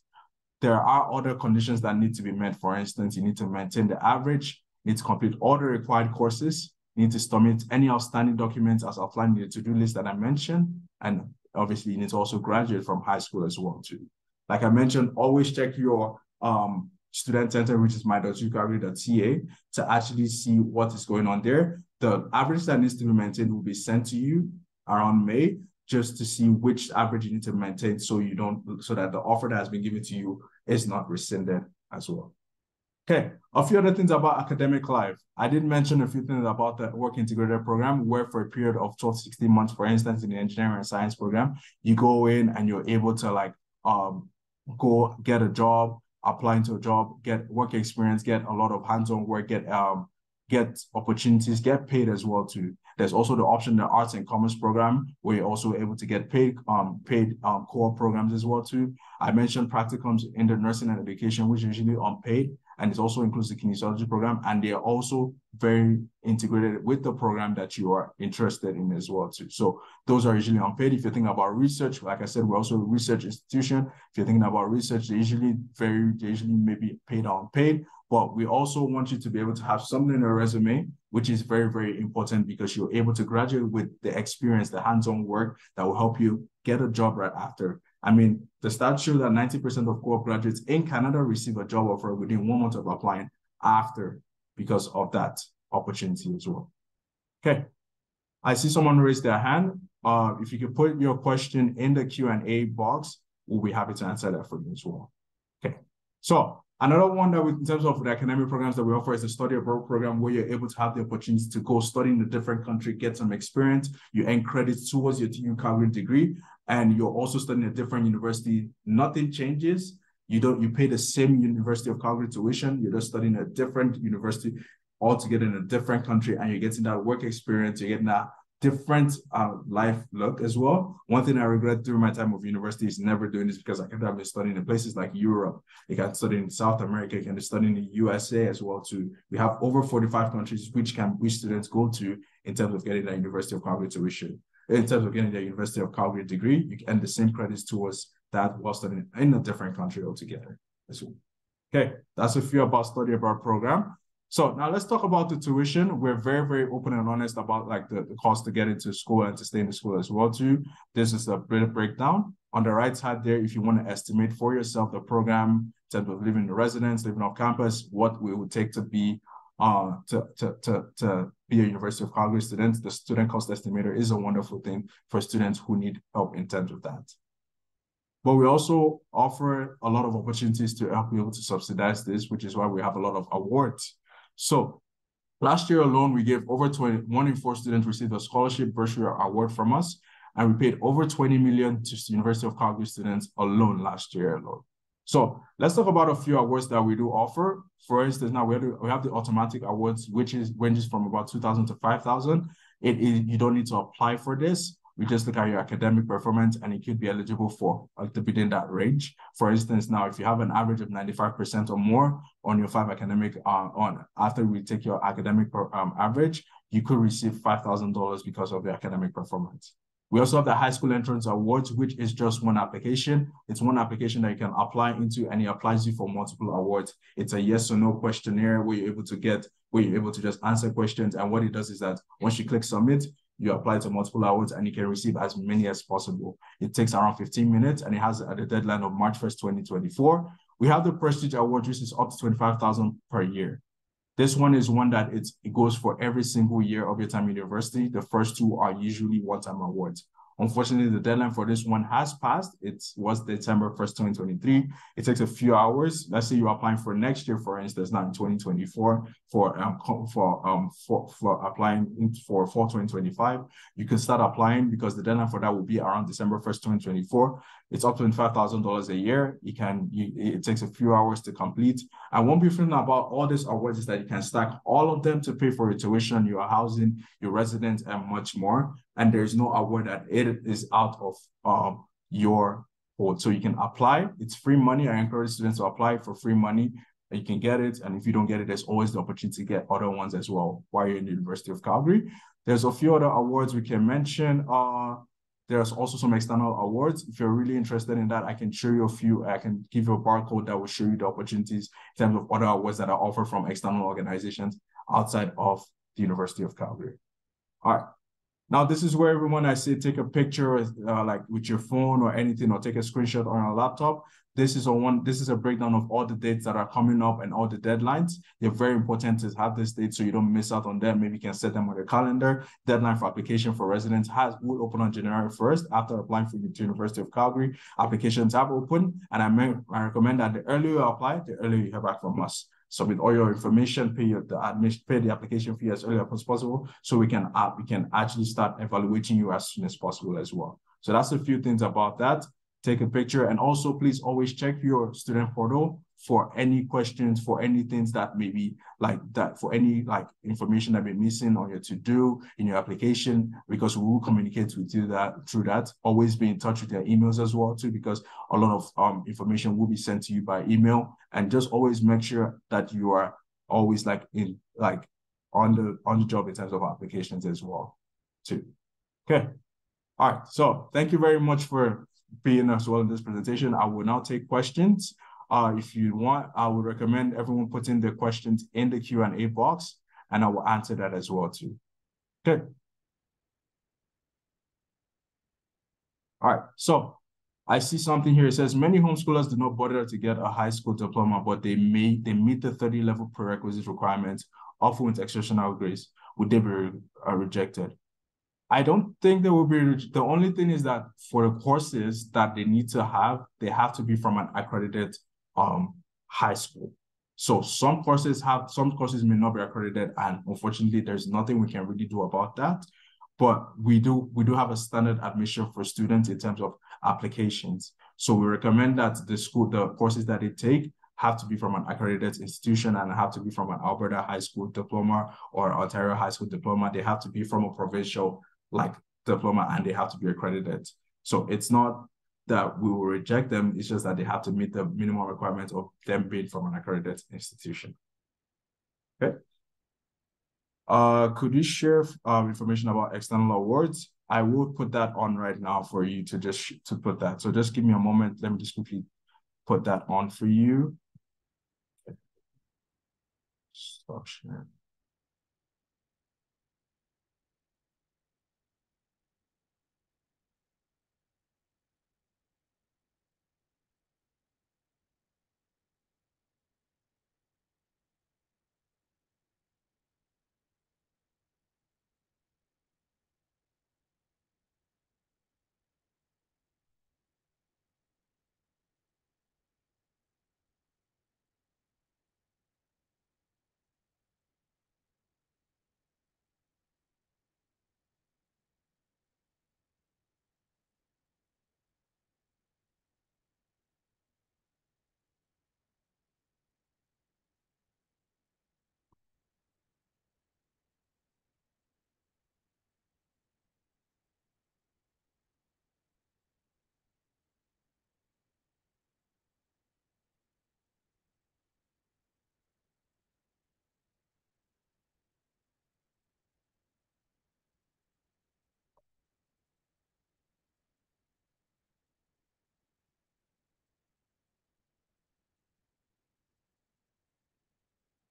There are other conditions that need to be met. For instance, you need to maintain the average, you need to complete all the required courses, you need to submit any outstanding documents as outlined in the to-do list that I mentioned, and obviously you need to also graduate from high school as well too. Like I mentioned, always check your student center, which is my.ucalgary.ca, to actually see what is going on there. The average that needs to be maintained will be sent to you around May, just to see which average you need to maintain, so you don't, so that the offer that has been given to you is not rescinded as well. Okay, a few other things about academic life. I did mention a few things about the work integrated program, where for a period of 12 to 16 months, for instance, in the engineering and science program, you go in and you're able to like go get a job, apply into a job, get work experience, get a lot of hands-on work, get opportunities, get paid as well too. There's also the option, the arts and commerce program, where you're also able to get paid co-op programs as well too. I mentioned practicums in the nursing and education, which is usually unpaid, and it also includes the kinesiology program, and they are also very integrated with the program that you are interested in as well too. So those are usually unpaid. If you think about research, like I said, we're also a research institution. If you're thinking about research, they usually maybe paid or unpaid, but we also want you to be able to have something in your resume, which is very, very important, because you're able to graduate with the experience, the hands-on work that will help you get a job right after. I mean, the stats show that 90% of co-op graduates in Canada receive a job offer within 1 month of applying after, because of that opportunity as well. Okay, I see someone raised their hand. If you could put your question in the Q&A box, we'll be happy to answer that for you as well. Okay, so another one that in terms of the academic programs that we offer is the study abroad program, where you're able to have the opportunity to go study in a different country, get some experience, you earn credits towards your TU Calgary degree, and you're also studying at a different university. Nothing changes. You pay the same University of Calgary tuition. You're just studying at a different university altogether in a different country, and you're getting that work experience. You're getting that different life look as well. One thing I regret during my time of university is never doing this, because I could have been studying in places like Europe. You can study in South America. You can study in the USA as well too. We have over 45 countries which students go to in terms of getting that University of Calgary tuition. In terms of getting the University of Calgary degree, you earn the same credits towards that while studying in a different country altogether as well. Okay, that's a few about study abroad program. So now let's talk about the tuition. We're very, very open and honest about like the cost to get into school and to stay in the school as well too. This is a bit of breakdown. On the right side there, if you want to estimate for yourself the program in terms of living the residence, living off campus, what it would take to be be a University of Calgary student. The student cost estimator is a wonderful thing for students who need help in terms of that. But we also offer a lot of opportunities to help be able to subsidize this, which is why we have a lot of awards. So last year alone, we gave over 1 in 4 students received a scholarship, bursary, or award from us, and we paid over 20 million to University of Calgary students alone last year alone. So let's talk about a few awards that we do offer. For instance, now we have the automatic awards, which ranges from about 2,000 to 5,000. You don't need to apply for this. We just look at your academic performance, and it could be eligible for to be in that range. For instance, now if you have an average of 95% or more on your 5 academic after we take your academic average, you could receive $5,000 because of your academic performance. We also have the High School Entrance Awards, which is just 1 application. It's 1 application that you can apply into, and it applies you for multiple awards. It's a yes or no questionnaire where you're able to just answer questions. And what it does is that once you click submit, you apply to multiple awards, and you can receive as many as possible. It takes around 15 minutes, and it has a deadline of March 1st, 2024. We have the Prestige Award, which is up to $25,000 per year. This one is one that it goes for every single year of your time in university. The first 2 are usually one-time awards. Unfortunately, the deadline for this one has passed. It was December 1st, 2023. It takes a few hours. Let's say you're applying for next year, for instance, not in 2024, for applying for fall 2025. You can start applying, because the deadline for that will be around December 1st, 2024. It's up to $5,000 a year. It takes a few hours to complete. And one beautiful thing about all these awards is that you can stack all of them to pay for your tuition, your housing, your residence, and much more. And there is no award that it is out of your hold. So you can apply. It's free money. I encourage students to apply for free money. You can get it. And if you don't get it, there's always the opportunity to get other ones as well while you're in the University of Calgary. There's a few other awards we can mention. There's also some external awards. If you're really interested in that, I can show you a few. I can give you a barcode that will show you the opportunities in terms of other awards that are offered from external organizations outside of the University of Calgary. All right. Now, this is where everyone, I say, take a picture like with your phone or anything, or take a screenshot on a laptop. This is a breakdown of all the dates that are coming up and all the deadlines. They're very important to have this date so you don't miss out on them. Maybe you can set them on your calendar. Deadline for application for residence will open on January 1st after applying for the University of Calgary. Applications have opened, and I recommend that the earlier you apply, the earlier you hear back from us. Submit all your information, pay the application fee as early as possible, so we can actually start evaluating you as soon as possible as well. So that's a few things about that. take a picture. And also, please always check your student portal for any questions, for any things that may be like that, for any like information that may be missing on your to-do in your application, because we will communicate with you that through that. Always be in touch with your emails as well too, because a lot of information will be sent to you by email. And just always make sure that you are always like in like on the job in terms of applications as well too. Okay. All right. So thank you very much for being as well in this presentation. I will now take questions. If you want, I would recommend everyone putting their questions in the Q&A box, and I will answer that as well too. Okay. All right. So I see something here. It says many homeschoolers do not bother to get a high school diploma, but they meet the 30 level prerequisite requirements, often with exceptional grades. Would they be rejected? I don't think they will be. The only thing is that for the courses that they need to have, they have to be from an accredited high school. So some courses may not be accredited, and unfortunately there's nothing we can really do about that, but we do have a standard admission for students in terms of applications. So we recommend that the courses that they take have to be from an accredited institution and have to be from an Alberta high school diploma or Ontario high school diploma. They have to be from a provincial like diploma, and they have to be accredited. So it's not that we will reject them, it's just that they have to meet the minimum requirements of them being from an accredited institution. Okay. Could you share information about external awards? I will put that on right now for you to put that. So just give me a moment. Let me just quickly put that on for you. Okay. Stop sharing.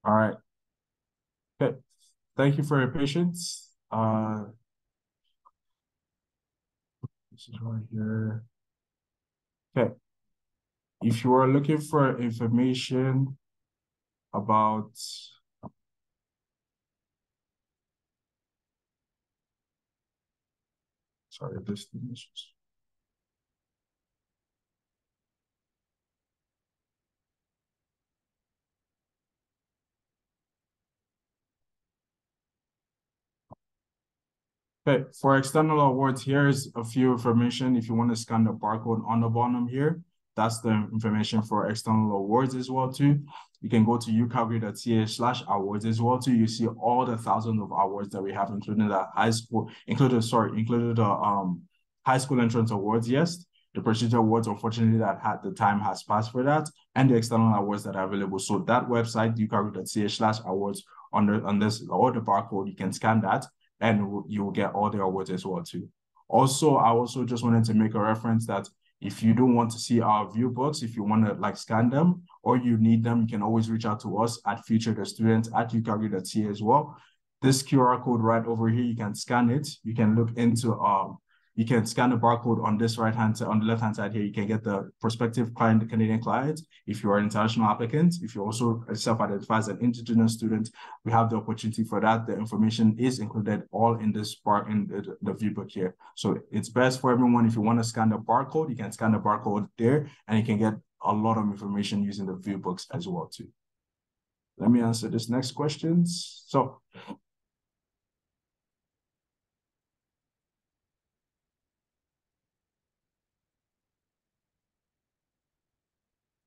All right. Okay. Thank you for your patience. This is right here. Okay. If you are looking for information about Okay, for external awards, here's a few information. If you want to scan the barcode on the bottom here, that's the information for external awards as well too. You can go to ucalgary.ca/awards as well too. You see all the thousands of awards that we have, including the high school, including the high school entrance awards. Yes, the prestigious awards. Unfortunately, the time has passed for that, and the external awards that are available. So that website, ucalgary.ca/awards, on this or the barcode, you can scan that, and you will get all the awards as well too. Also, I also just wanted to make a reference that if you don't want to see our view books, if you want to like scan them or you need them, you can always reach out to us at future.students@ucalgary.ca as well. This QR code right over here, you can scan it. You can look into, you can scan the barcode on this on the left-hand side here. You can get the prospective client, the Canadian client. If you are an international applicant, if you also self-identify as an Indigenous student, we have the opportunity for that. The information is included all in this part in the view book here. So it's best for everyone. If you want to scan the barcode, you can scan the barcode there, and you can get a lot of information using the view books as well too. Let me answer this next question. So.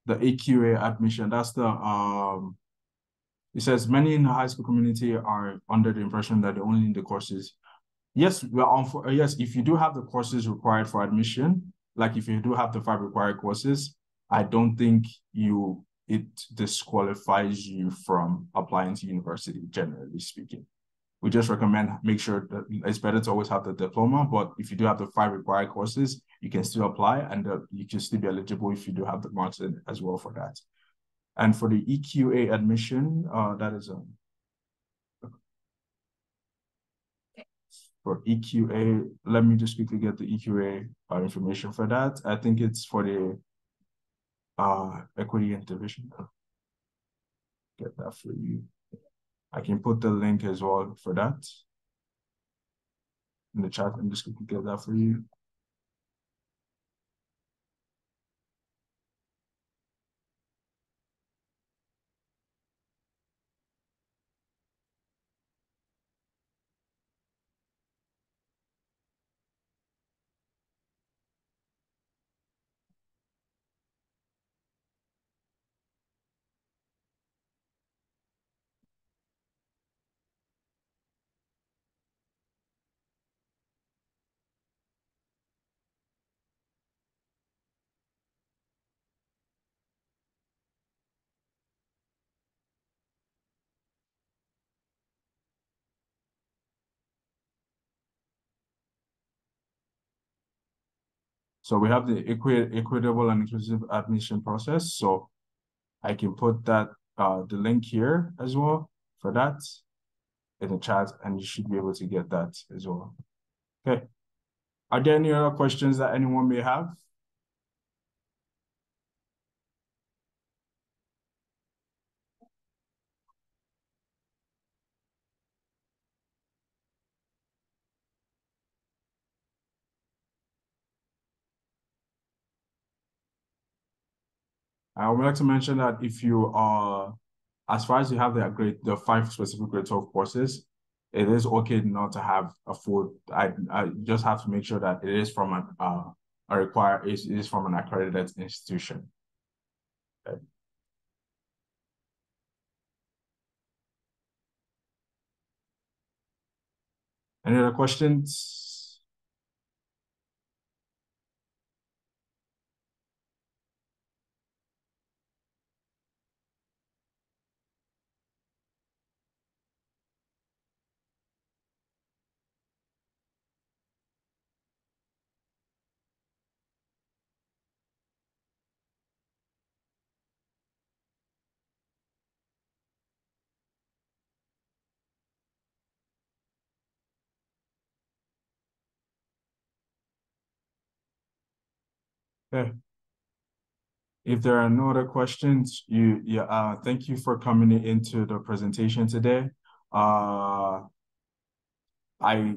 the AQA admission. That's the, it says many in the high school community are under the impression that they only need the courses. Yes, yes, if you do have the courses required for admission, like if you do have the 5 required courses, I don't think it disqualifies you from applying to university, generally speaking. We just recommend, make sure that it's better to always have the diploma, but if you do have the 5 required courses, you can still apply and you can still be eligible if you do have the marks in as well for that. And for the EQA admission, that is for EQA, let me just quickly get the EQA information for that. I think it's for the equity and division. Get that for you. I can put the link as well for that in the chat. I'm just going to get that for you. So we have the equitable and inclusive admission process. So I can put that the link here as well for that in the chat, and you should be able to get that as well. Okay. Are there any other questions that anyone may have? I would like to mention that if you are, as far as you have the grade, the 5 specific grade 12 courses, it is okay not to have a full. I just have to make sure that it is from an it is from an accredited institution. Okay. Any other questions? Okay. If there are no other questions, thank you for coming into the presentation today.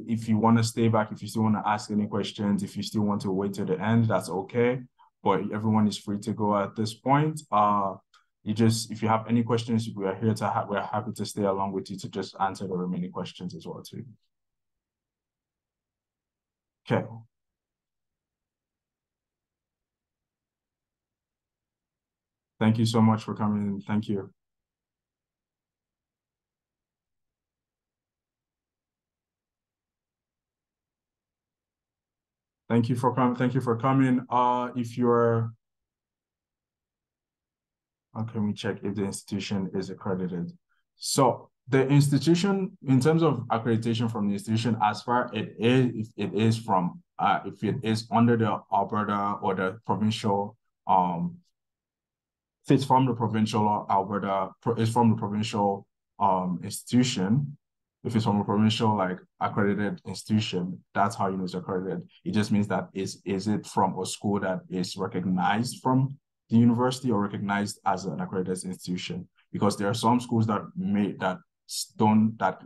If you want to stay back, if you still want to ask any questions, if you still want to wait till the end, that's okay. But everyone is free to go at this point. If you have any questions, we are here to we're happy to stay along with you to just answer the remaining questions as well too. Okay. Thank you so much for coming in. Thank you. Thank you for coming. Thank you for coming. How can we check if the institution is accredited? So the institution, in terms of accreditation from the institution, as far it is, if it is from, if it is under the Alberta or the provincial, it's from the provincial Alberta, it's from the provincial institution. If it's from a provincial accredited institution, that's how you know it's accredited. It just means that is it from a school that is recognized from the university or recognized as an accredited institution? Because there are some schools that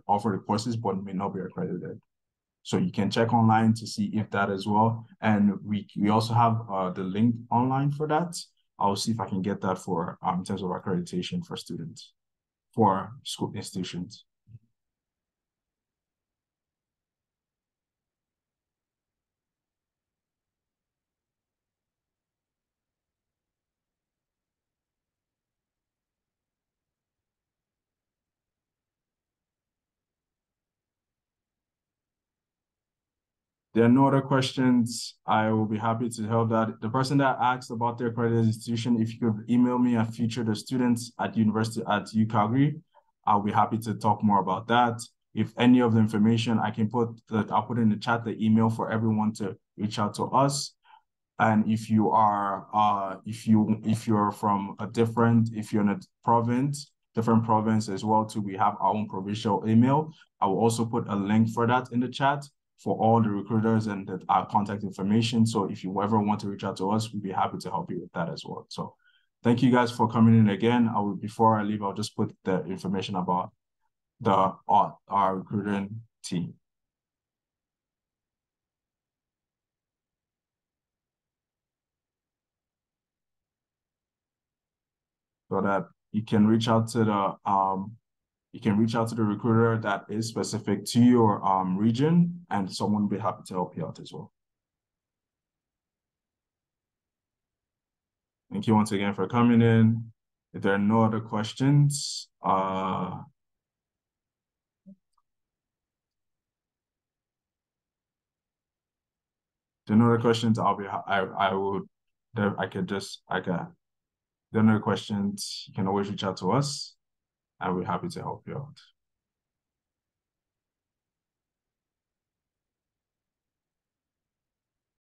offer the courses but may not be accredited. So you can check online to see if that as well. And we also have the link online for that. I'll see if I can get that for in terms of accreditation for students, for school institutions. There are no other questions. I will be happy to help that. The person that asked about their accredited institution, if you could email me at future.students@ucalgary.ca, I'll be happy to talk more about that. If any of the information I can put, I'll put in the chat the email for everyone to reach out to us. And if you are, if you're from a different, if you're in a province, different province as well too, we have our own provincial email. I will also put a link for that in the chat for all the recruiters and our contact information. So if you ever want to reach out to us, we'd be happy to help you with that as well. So thank you guys for coming in again. I will, before I leave, I'll just put the information about the our recruiting team. So that you can reach out to the you can reach out to the recruiter that is specific to your region, and someone will be happy to help you out as well. Thank you once again for coming in. If there are no other questions, if there are no other questions, if there are no questions, you can always reach out to us. I'll be happy to help you out.